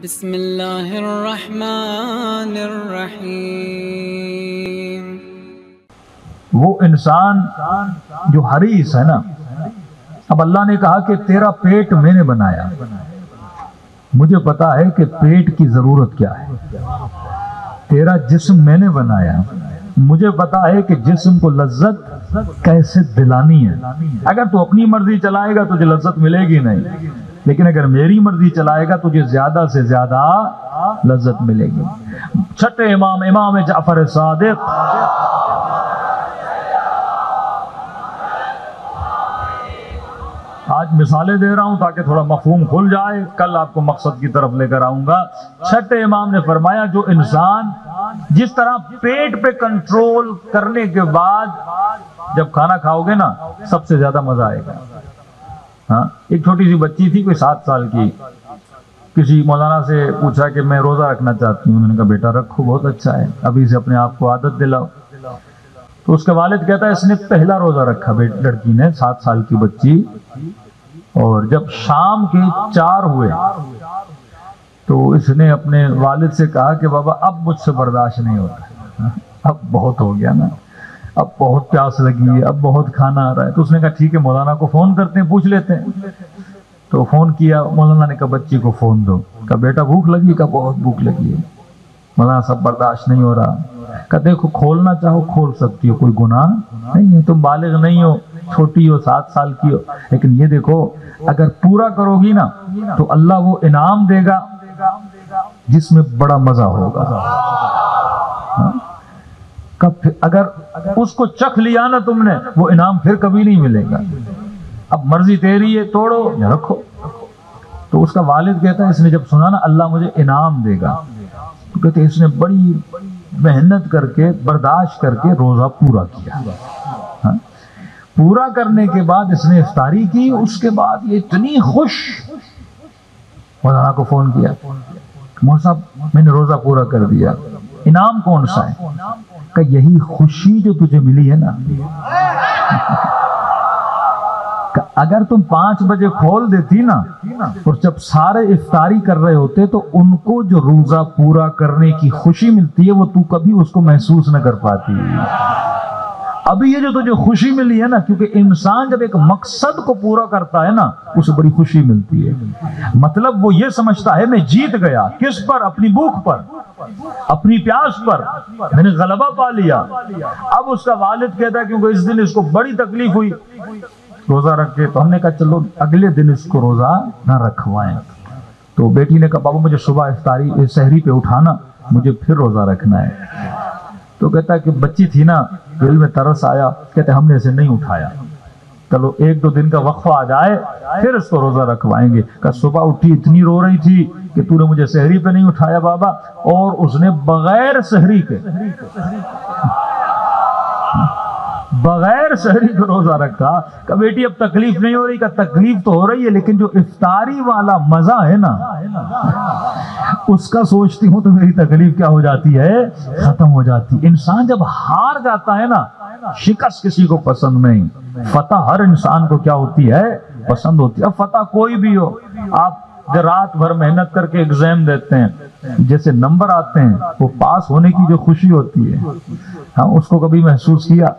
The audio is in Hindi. बिस्मिल्लाहिर्रहमानिर्रहीम। वो इंसान जो हरीस है ना, अब अल्लाह ने कहा कि तेरा पेट मैंने बनाया, मुझे पता है कि पेट की जरूरत क्या है। तेरा जिस्म मैंने बनाया, मुझे पता है कि जिस्म को लज्जत कैसे दिलानी है। अगर तू अपनी मर्जी चलाएगा तुझे लज्जत मिलेगी नहीं, लेकिन अगर मेरी मर्जी चलाएगा तुझे ज्यादा से ज्यादा लज्जत मिलेगी। छठे इमाम इमाम जाफ़र सादिक़, आज मिसालें दे रहा हूं ताकि थोड़ा मफहूम खुल जाए, कल आपको मकसद की तरफ लेकर आऊंगा। छठे इमाम ने फरमाया, जो इंसान जिस तरह पेट पे कंट्रोल करने के बाद जब खाना खाओगे ना, सबसे ज्यादा मजा आएगा। हाँ, एक छोटी सी बच्ची थी, कोई 7 साल की, किसी मौलाना से पूछा कि मैं रोजा रखना चाहती हूँ। उन्होंने कहा, बेटा रखो, बहुत अच्छा है, अभी से अपने आप को आदत दिलाओ। तो उसके वालिद कहता है, इसने पहला रोजा रखा, लड़की ने, 7 साल की बच्ची, और जब शाम के 4 हुए तो इसने अपने वालिद से कहा कि बाबा अब मुझसे बर्दाश्त नहीं होता, अब बहुत हो गया ना, अब बहुत प्यास लगी है, अब बहुत खाना आ रहा है। तो उसने कहा ठीक है, मौलाना को फ़ोन करते हैं, पूछ लेते हैं। तो फ़ोन किया, मौलाना ने कहा बच्ची को फ़ोन दो। कहा बेटा भूख लगी? कहा बहुत भूख लगी है मौलाना साहब, बर्दाश्त नहीं हो रहा। कहा देखो, खोलना चाहो खोल सकती हो, कोई गुनाह नहीं है, तुम बालिग नहीं हो, छोटी हो, 7 साल की हो। लेकिन ये देखो, अगर पूरा करोगी ना तो अल्लाह वो इनाम देगा जिसमें बड़ा मजा होगा। अगर उसको चख लिया ना तुमने, वो इनाम फिर कभी नहीं मिलेगा। अब मर्जी तेरी है, तोड़ो या रखो। तो उसका वालिद कहता है, इसने जब सुना ना अल्लाह मुझे इनाम देगा, तो कहते इसने बड़ी मेहनत करके, बर्दाश्त करके रोजा पूरा किया। हाँ? पूरा करने के बाद इसने इफ्तारी की, उसके बाद ये इतनी खुश। मौलाना को फोन किया, मौलाना साहब मैंने रोजा पूरा कर दिया, इनाम कौन सा है? का यही खुशी जो तुझे मिली है ना। अगर तुम 5 बजे खोल देती ना, और जब सारे इफ्तारी कर रहे होते, तो उनको जो रोजा पूरा करने की खुशी मिलती है, वो तू कभी उसको महसूस न कर पाती। अभी ये जो तुझे खुशी मिली है ना, क्योंकि इंसान जब एक मकसद को पूरा करता है ना, उसे बड़ी खुशी मिलती है। मतलब वो ये समझता है मैं जीत गया। किस पर? अपनी भूख पर, अपनी प्यास पर, मैंने गलबा पा लिया। अब उसका वालिद कहता है, क्योंकि इस दिन इसको बड़ी तकलीफ हुई रोजा रख के, तो हमने कहा चलो अगले दिन इसको रोजा ना रखवाएं। तो बेटी ने कहा, बाबा मुझे सुबह इफ्तारी सहरी पे उठाना, मुझे फिर रोजा रखना है। तो कहता है कि बच्ची थी ना, दिल में तरस आया, कहते हमने इसे नहीं उठाया, चलो 1-2 दिन का वक्फा आ जाए फिर इसको रोजा रखवाएंगे। कहा सुबह उठी, इतनी रो रही थी कि तूने मुझे सहरी पे नहीं उठाया बाबा, और उसने बगैर सहरी के रोजा रखा। कहा बेटी अब तकलीफ नहीं हो रही? का तकलीफ तो हो रही है, लेकिन जो इफ्तारी वाला मजा है ना, उसका सोचती हूँ तो मेरी तकलीफ क्या हो जाती है, खत्म हो जाती। इंसान जब हार जाता है ना, शिकस्त किसी को पसंद नहीं, फतह हर इंसान को क्या होती है, पसंद होती है। अब फतह कोई भी हो, आप जो रात भर मेहनत करके एग्जाम देते हैं, जैसे नंबर आते हैं, वो पास होने की जो खुशी होती है, हाँ उसको कभी महसूस किया?